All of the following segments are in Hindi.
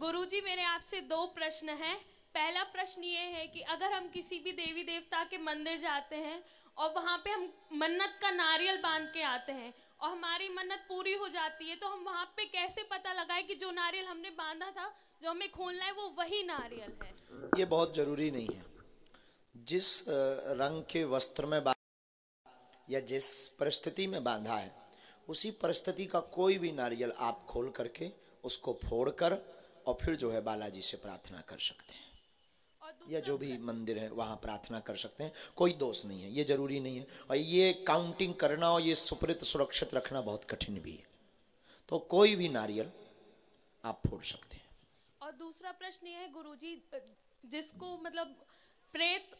गुरुजी मेरे आपसे दो प्रश्न हैं। पहला प्रश्न ये है कि अगर हम किसी भी देवी देवता के मंदिर जाते हैं और वहाँ पे हम मन्नत का नारियल बांध के आते हैं और हमारी मन्नत पूरी हो जाती है, तो हम वहाँ पे कैसे पता लगाए कि जो नारियल हमने बांधा था, जो हमें खोलना है, वो वही नारियल है? ये बहुत जरूरी नहीं है। जिस रंग के वस्त्र में या जिस परिस्थिति में बांधा है, उसी परिस्थिति का कोई भी नारियल आप खोल करके उसको फोड़कर और फिर जो है बालाजी से प्रार्थना कर सकते हैं, या जो भी मंदिर है वहाँ प्रार्थना कर सकते हैं। कोई दोष नहीं है, ये जरूरी नहीं है। और ये काउंटिंग करना और ये सुपरित सुरक्षित रखना बहुत कठिन भी है, तो कोई भी नारियल आप फोड़ सकते हैं। और दूसरा प्रश्न ये है गुरुजी, जिसको मतलब प्रेत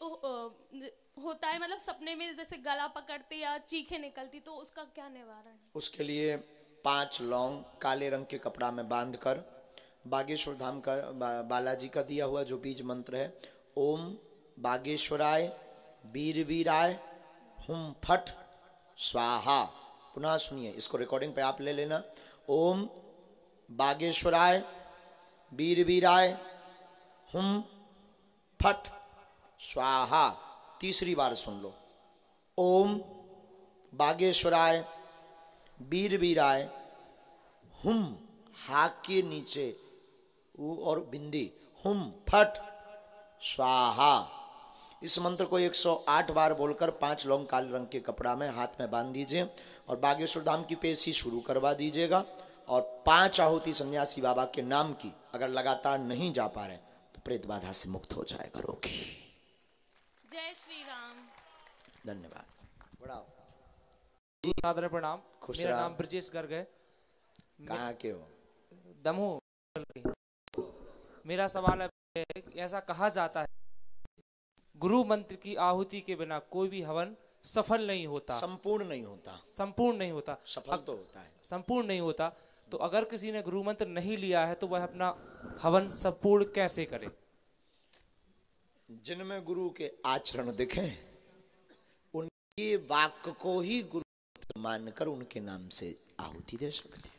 होता है, मतलब सपने में जैसे गला पकड़ते या चीखे निकलती, तो उसका क्या निवारण है? उसके लिए 5 लौंग काले रंग के कपड़ा में बांधकर बागेश्वर धाम का बालाजी का दिया हुआ जो बीज मंत्र है, ओम बागेश्वराय वीर वीराय हुम फट स्वाहा। पुनः सुनिए, इसको रिकॉर्डिंग पे आप ले लेना। ओम बागेश्वराय वीर वीराय हुम फट स्वाहा। तीसरी बार सुन लो, ओम बागेश्वराय वीर वीराय हुम, हा के नीचे ऊ और बिंदी, हुम फट स्वाहा। इस मंत्र को 108 बार बोलकर 5 लौंग काले रंग के कपड़ा में हाथ में बांध दीजिए और बागेश्वर धाम की पेशी शुरू करवा दीजिएगा। और 5 आहुति सन्यासी बाबा के नाम की अगर लगातार नहीं जा पा रहे तो प्रेत बाधा से मुक्त हो जाएगा रोगी। जय श्री राम। धन्यवाद। बड़ा जी, आदर प्रणाम। मेरा नाम बृजेश गर्ग है। कहाँ के हो? दमोह। मेरा सवाल है, ऐसा कहा जाता है गुरु मंत्र की आहुति के बिना कोई भी हवन सफल नहीं होता, संपूर्ण नहीं होता, सफल तो होता है, संपूर्ण नहीं होता। तो अगर किसी ने गुरु मंत्र नहीं लिया है तो वह अपना हवन संपूर्ण कैसे करे? जिनमें गुरु के आचरण दिखें, उनके वाक्य को ही गुरु मानकर उनके नाम से आहुति दे सकते हैं।